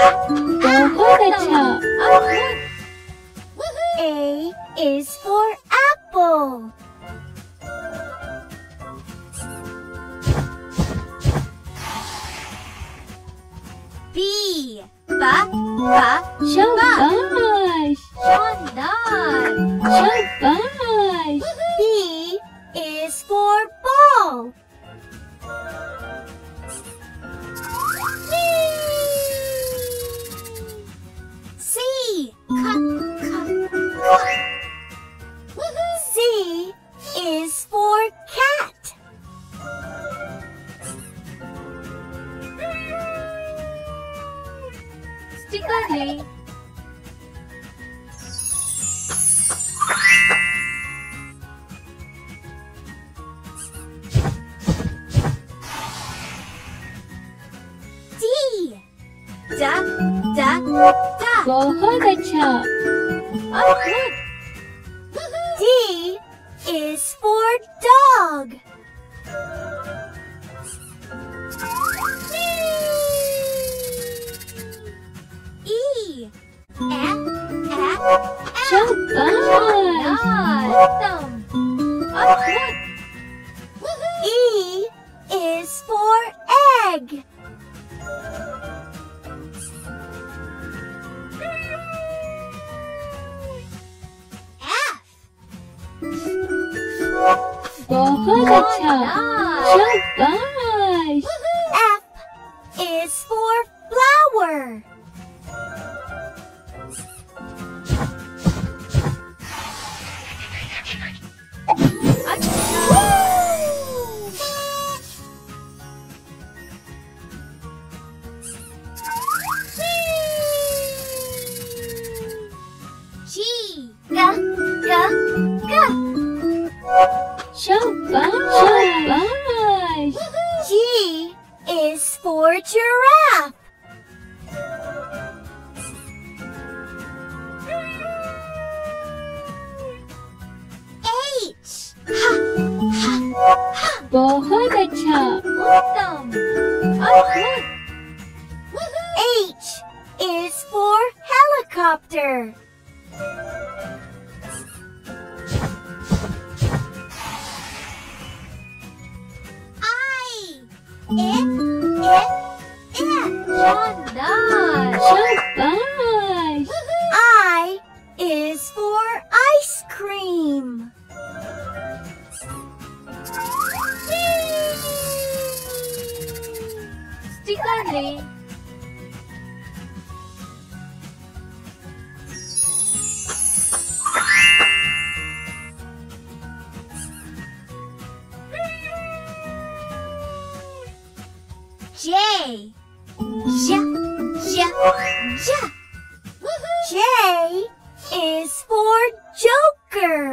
बहुत अच्छा। A is for apple. B, Shabash. Shandar. Shabash. B is for ball. C is for cat. Sticker. D. Da. बहुत अच्छा. Okay. D is for dog. E. E is for egg. बहुत अच्छा। शाबाश। F is for flower. G. Shabash. G is for giraffe. H. बहुत अच्छा। उत्तम। H is for helicopter. I is for ice cream. Sticker. J. J is for joker.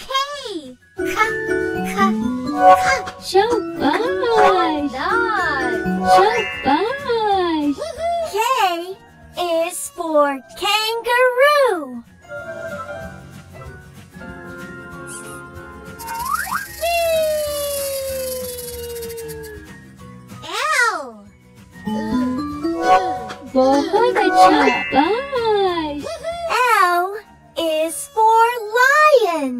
K. Shabash. K is for kangaroo. बहुत अच्छा। Bye. L is for lion.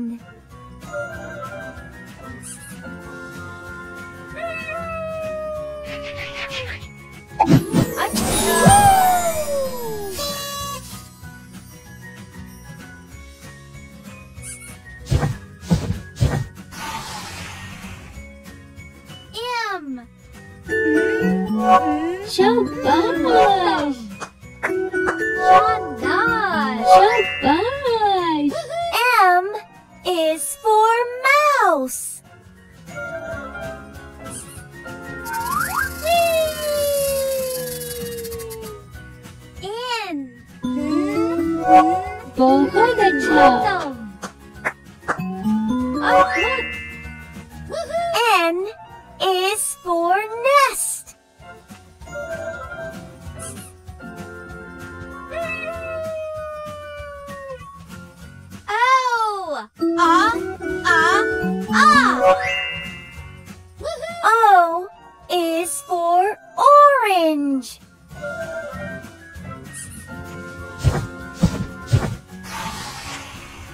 M. Shabash. Shabash. M is for mouse. N. बहुत अच्छा। N is for nest.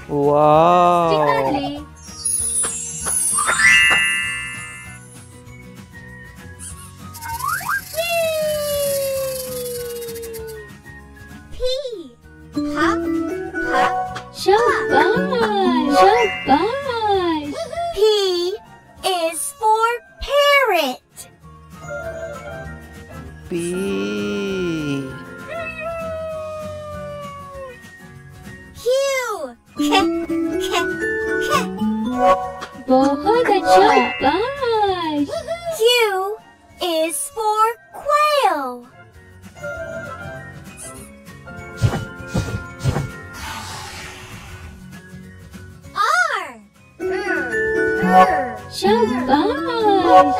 Wow. Secondly, Shabash! P is for parrot. P. Q. Bahut acha bash. Q is for quail. Shabash!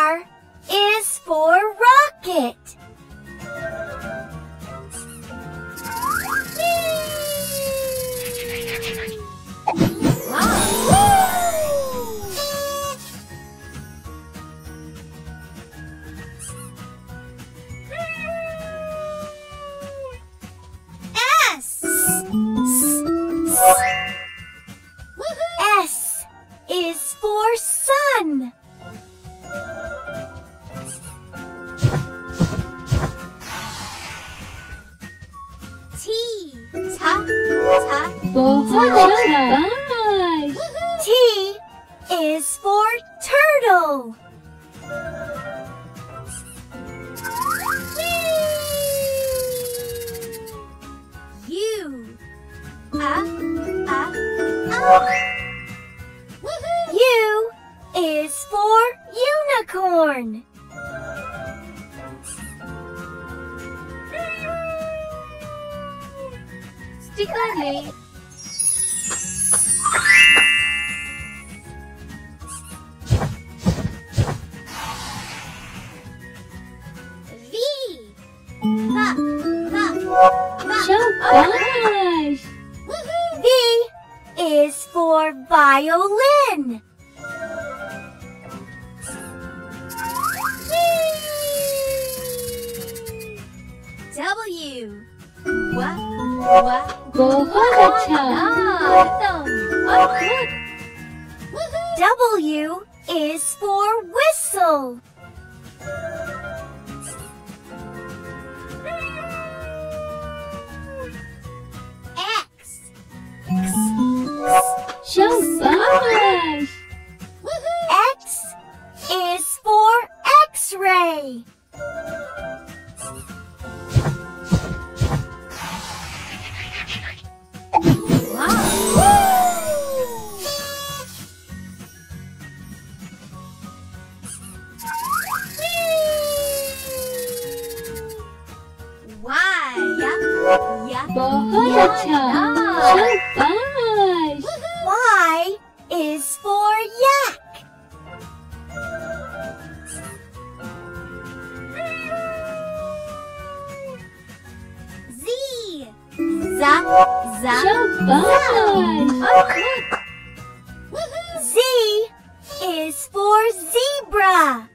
R is for rocket. Is for sun. T. T is for turtle. U. U is for unicorn. Stickly. V. Shabash. V is for violin. W. W is for whistle. X. Shabash. X is for X-ray. Y is for yak. Z. Z is for zebra.